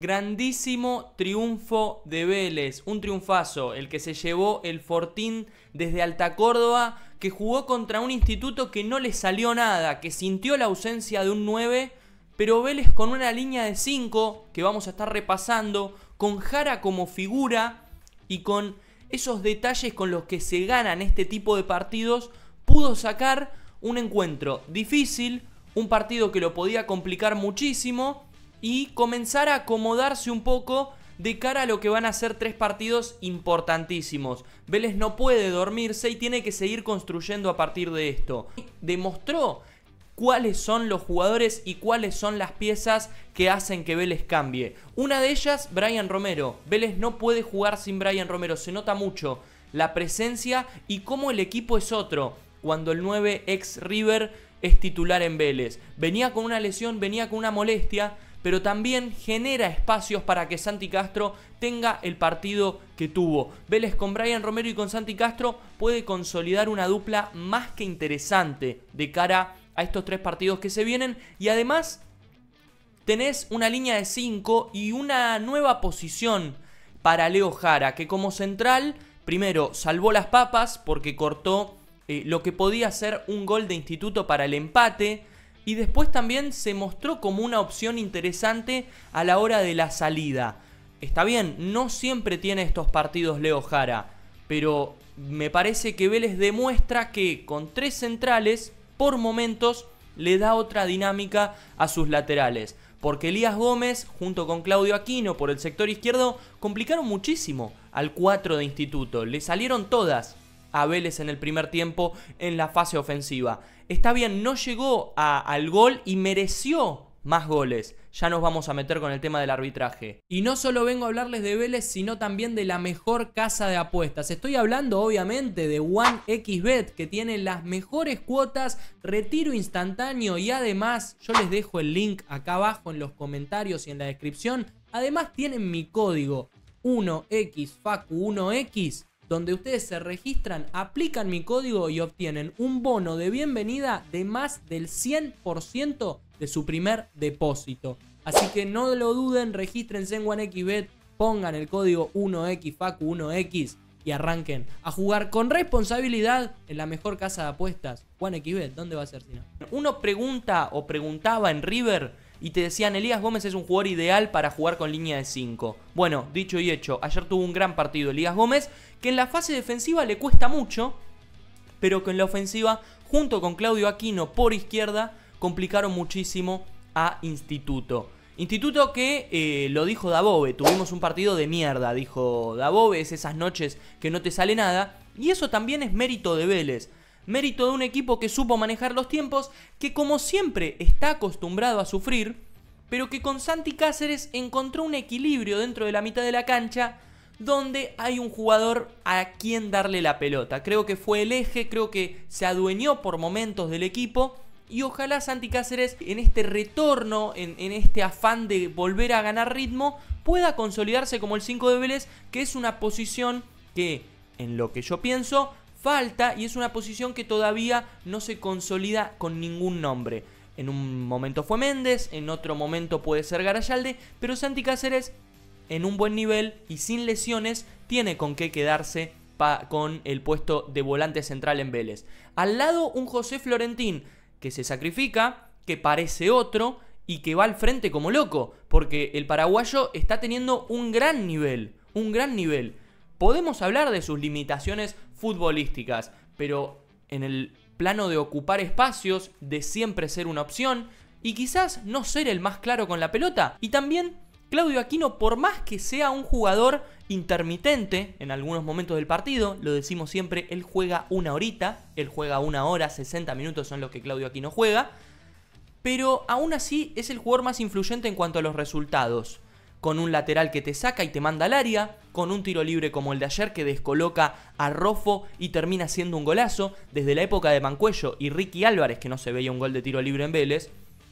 Grandísimo triunfo de Vélez, un triunfazo, el que se llevó el Fortín desde Alta Córdoba, que jugó contra un Instituto que no le salió nada, que sintió la ausencia de un 9, pero Vélez con una línea de 5, que vamos a estar repasando, con Jara como figura y con esos detalles con los que se ganan este tipo de partidos, pudo sacar un encuentro difícil, un partido que lo podía complicar muchísimo, y comenzar a acomodarse un poco de cara a lo que van a ser tres partidos importantísimos. Vélez no puede dormirse y tiene que seguir construyendo a partir de esto. Demostró cuáles son los jugadores y cuáles son las piezas que hacen que Vélez cambie. Una de ellas, Bryan Romero. Vélez no puede jugar sin Bryan Romero. Se nota mucho la presencia y cómo el equipo es otro cuando el 9 ex River es titular en Vélez. Venía con una lesión, venía con una molestia, pero también genera espacios para que Santi Castro tenga el partido que tuvo. Vélez con Bryan Romero y con Santi Castro puede consolidar una dupla más que interesante de cara a estos tres partidos que se vienen. Y además tenés una línea de 5 y una nueva posición para Leo Jara, que como central primero salvó las papas porque cortó lo que podía ser un gol de Instituto para el empate. Y después también se mostró como una opción interesante a la hora de la salida. Está bien, no siempre tiene estos partidos Leo Jara, pero me parece que Vélez demuestra que con tres centrales, por momentos, le da otra dinámica a sus laterales. Porque Elías Gómez, junto con Claudio Aquino por el sector izquierdo, complicaron muchísimo al 4 de Instituto. Le salieron todas a Vélez en el primer tiempo en la fase ofensiva. Está bien, no llegó al gol y mereció más goles. Ya nos vamos a meter con el tema del arbitraje. Y no solo vengo a hablarles de Vélez, sino también de la mejor casa de apuestas. Estoy hablando obviamente de 1xbet, que tiene las mejores cuotas, retiro instantáneo y además, yo les dejo el link acá abajo en los comentarios y en la descripción. Además tienen mi código 1xfacu1x. Donde ustedes se registran, aplican mi código y obtienen un bono de bienvenida de más del 100% de su primer depósito. Así que no lo duden, regístrense en 1xbet, pongan el código 1xfacu1x y arranquen a jugar con responsabilidad en la mejor casa de apuestas. 1xbet, ¿dónde va a ser si no? Uno pregunta o preguntaba en River y te decían, Elías Gómez es un jugador ideal para jugar con línea de 5. Bueno, dicho y hecho, ayer tuvo un gran partido Elías Gómez, que en la fase defensiva le cuesta mucho, pero que en la ofensiva, junto con Claudio Aquino por izquierda, complicaron muchísimo a Instituto. Instituto que, lo dijo Dabove, tuvimos un partido de mierda, dijo Dabove, es esas noches que no te sale nada, y eso también es mérito de Vélez. Mérito de un equipo que supo manejar los tiempos, que como siempre está acostumbrado a sufrir, pero que con Santi Cáceres encontró un equilibrio dentro de la mitad de la cancha, donde hay un jugador a quien darle la pelota. Creo que fue el eje, creo que se adueñó por momentos del equipo, y ojalá Santi Cáceres en este retorno, en este afán de volver a ganar ritmo, pueda consolidarse como el 5 de Vélez, que es una posición que, en lo que yo pienso, falta, y es una posición que todavía no se consolida con ningún nombre. En un momento fue Méndez, en otro momento puede ser Garayalde, pero Santi Cáceres en un buen nivel y sin lesiones tiene con qué quedarse con el puesto de volante central en Vélez. Al lado un José Florentín que se sacrifica, que parece otro y que va al frente como loco, porque el paraguayo está teniendo un gran nivel, un gran nivel. Podemos hablar de sus limitaciones futbolísticas, pero en el plano de ocupar espacios, de siempre ser una opción y quizás no ser el más claro con la pelota. Y también Claudio Aquino, por más que sea un jugador intermitente en algunos momentos del partido, lo decimos siempre, él juega una horita, él juega una hora, 60 minutos son los que Claudio Aquino juega, pero aún así es el jugador más influyente en cuanto a los resultados. Con un lateral que te saca y te manda al área, con un tiro libre como el de ayer que descoloca a Rojo y termina siendo un golazo, desde la época de Mancuello y Ricky Álvarez que no se veía un gol de tiro libre en Vélez,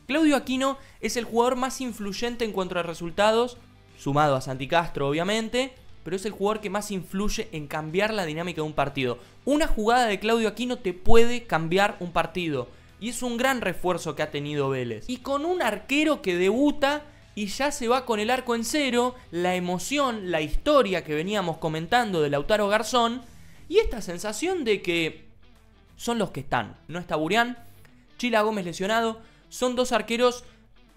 Claudio Aquino es el jugador más influyente en cuanto a resultados, sumado a Santi Castro obviamente, pero es el jugador que más influye en cambiar la dinámica de un partido. Una jugada de Claudio Aquino te puede cambiar un partido, y es un gran refuerzo que ha tenido Vélez. Y con un arquero que debuta y ya se va con el arco en cero, la emoción, la historia que veníamos comentando de Lautaro Garzón, y esta sensación de que son los que están. No está Burián, Chila Gómez lesionado, son dos arqueros,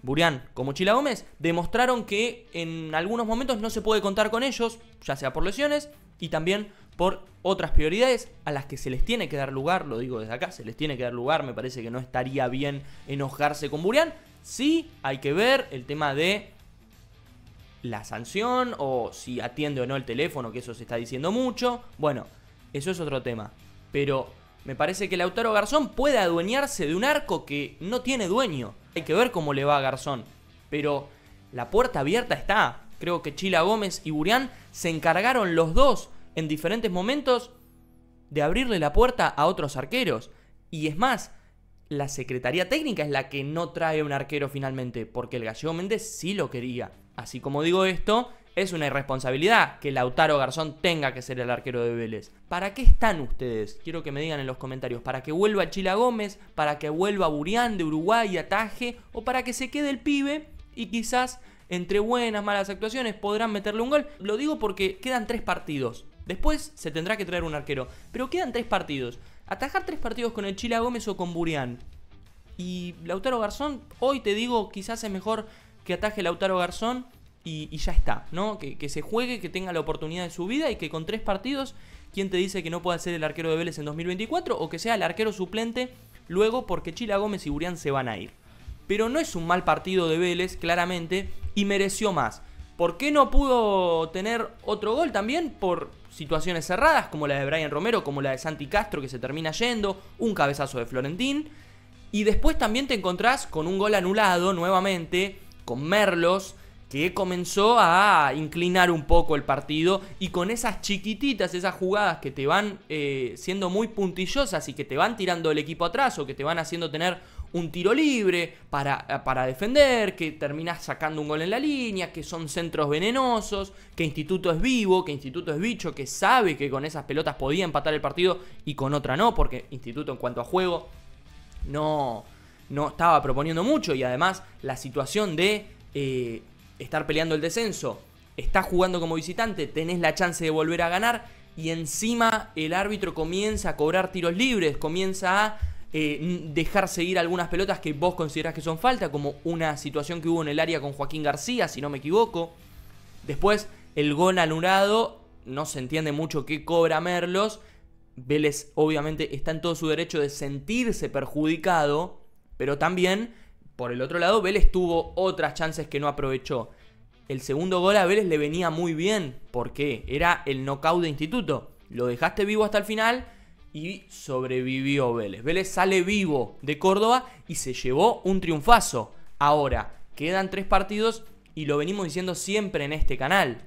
Burián como Chila Gómez, demostraron que en algunos momentos no se puede contar con ellos, ya sea por lesiones y también por otras prioridades a las que se les tiene que dar lugar, lo digo desde acá, se les tiene que dar lugar, me parece que no estaría bien enojarse con Burián. Sí, hay que ver el tema de la sanción o si atiende o no el teléfono, que eso se está diciendo mucho. Bueno, eso es otro tema, pero me parece que Lautaro Garzón puede adueñarse de un arco que no tiene dueño. Hay que ver cómo le va a Garzón, pero la puerta abierta está. Creo que Chila Gómez y Burián se encargaron los dos en diferentes momentos de abrirle la puerta a otros arqueros. Y es más, la Secretaría Técnica es la que no trae un arquero finalmente, porque el gallego Méndez sí lo quería. Así como digo esto, es una irresponsabilidad que Lautaro Garzón tenga que ser el arquero de Vélez. ¿Para qué están ustedes? Quiero que me digan en los comentarios. ¿Para que vuelva Chila Gómez? ¿Para que vuelva Burián de Uruguay y ataje? ¿O para que se quede el pibe y quizás entre buenas, malas actuaciones podrán meterle un gol? Lo digo porque quedan 3 partidos. Después se tendrá que traer un arquero. Pero quedan 3 partidos. Atajar 3 partidos con el Chila Gómez o con Burián. Y Lautaro Garzón, hoy te digo, quizás es mejor que ataje Lautaro Garzón. Y ya está, ¿no? Que se juegue, que tenga la oportunidad de su vida y que con 3 partidos, ¿quién te dice que no pueda ser el arquero de Vélez en 2024? O que sea el arquero suplente luego porque Chila Gómez y Burián se van a ir. Pero no es un mal partido de Vélez, claramente, y mereció más. ¿Por qué no pudo tener otro gol también? Por situaciones cerradas, como la de Bryan Romero, como la de Santi Castro, que se termina yendo, un cabezazo de Florentín. Y después también te encontrás con un gol anulado nuevamente, con Merlos, que comenzó a inclinar un poco el partido, y con esas chiquititas, esas jugadas que te van siendo muy puntillosas y que te van tirando el equipo atrás o que te van haciendo tener un tiro libre para defender, que terminás sacando un gol en la línea, que son centros venenosos, que Instituto es vivo, que Instituto es bicho, que sabe que con esas pelotas podía empatar el partido y con otra no, porque Instituto en cuanto a juego no estaba proponiendo mucho, y además la situación de estar peleando el descenso, estás jugando como visitante, tenés la chance de volver a ganar, y encima el árbitro comienza a cobrar tiros libres, comienza a dejar seguir algunas pelotas que vos considerás que son falta, como una situación que hubo en el área con Joaquín García, si no me equivoco. Después, el gol anulado, no se entiende mucho qué cobra Merlos. Vélez obviamente está en todo su derecho de sentirse perjudicado, pero también, por el otro lado, Vélez tuvo otras chances que no aprovechó. El segundo gol a Vélez le venía muy bien. ¿Por qué? Era el knockout de Instituto. Lo dejaste vivo hasta el final y sobrevivió Vélez. Vélez sale vivo de Córdoba y se llevó un triunfazo. Ahora, quedan 3 partidos y lo venimos diciendo siempre en este canal.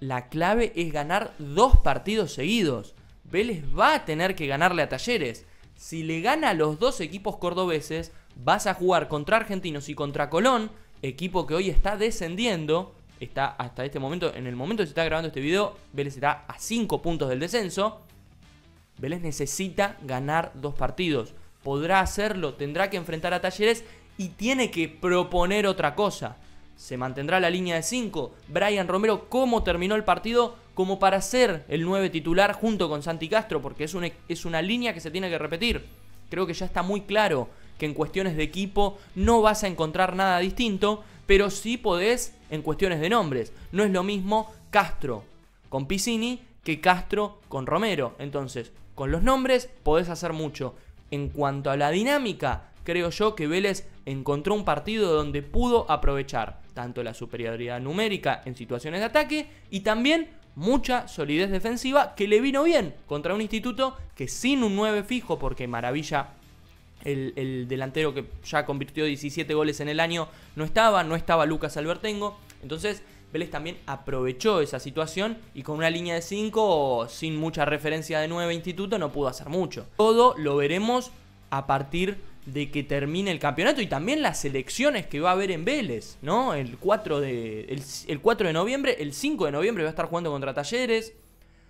La clave es ganar 2 partidos seguidos. Vélez va a tener que ganarle a Talleres. Si le gana a los 2 equipos cordobeses, vas a jugar contra Argentinos y contra Colón, equipo que hoy está descendiendo. Está hasta este momento, en el momento que se está grabando este video, Vélez está a 5 puntos del descenso. Vélez necesita ganar 2 partidos. Podrá hacerlo, tendrá que enfrentar a Talleres y tiene que proponer otra cosa. Se mantendrá la línea de 5. Bryan Romero, ¿cómo terminó el partido? Como para ser el 9 titular junto con Santi Castro, porque es una línea que se tiene que repetir. Creo que ya está muy claro que en cuestiones de equipo no vas a encontrar nada distinto, pero sí podés en cuestiones de nombres. No es lo mismo Castro con Piccini que Castro con Romero. Entonces, con los nombres podés hacer mucho. En cuanto a la dinámica, creo yo que Vélez encontró un partido donde pudo aprovechar tanto la superioridad numérica en situaciones de ataque y también mucha solidez defensiva que le vino bien contra un Instituto que sin un 9 fijo, porque Maravilla, el delantero que ya convirtió 17 goles en el año, no estaba Lucas Albertengo. Entonces Vélez también aprovechó esa situación y con una línea de 5 sin mucha referencia de 9 Instituto no pudo hacer mucho. Todo lo veremos a partir de que termine el campeonato y también las elecciones que va a haber en Vélez, ¿no? El 4 de noviembre, el 5 de noviembre va a estar jugando contra Talleres.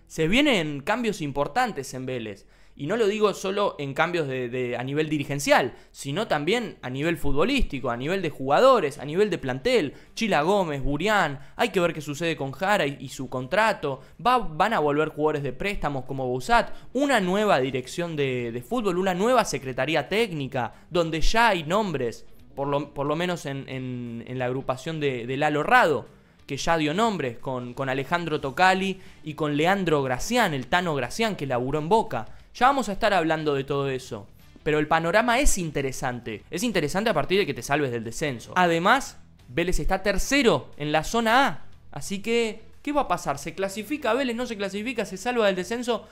Se vienen cambios importantes en Vélez. Y no lo digo solo en cambios a nivel dirigencial, sino también a nivel futbolístico, a nivel de jugadores, a nivel de plantel. Chila Gómez, Burián, hay que ver qué sucede con Jara y su contrato. Van a volver jugadores de préstamos como Bousat. Una nueva dirección de fútbol, una nueva secretaría técnica, donde ya hay nombres, por lo menos en la agrupación de Lalo Rado, que ya dio nombres con Alejandro Tocali y con Leandro Gracián, el Tano Gracián, que laburó en Boca. Ya vamos a estar hablando de todo eso, pero el panorama es interesante. Es interesante a partir de que te salves del descenso. Además, Vélez está tercero en la zona A, así que, ¿qué va a pasar? ¿Se clasifica Vélez? ¿No se clasifica? ¿Se salva del descenso?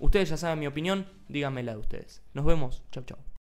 Ustedes ya saben mi opinión, díganmela de ustedes. Nos vemos, chau chau.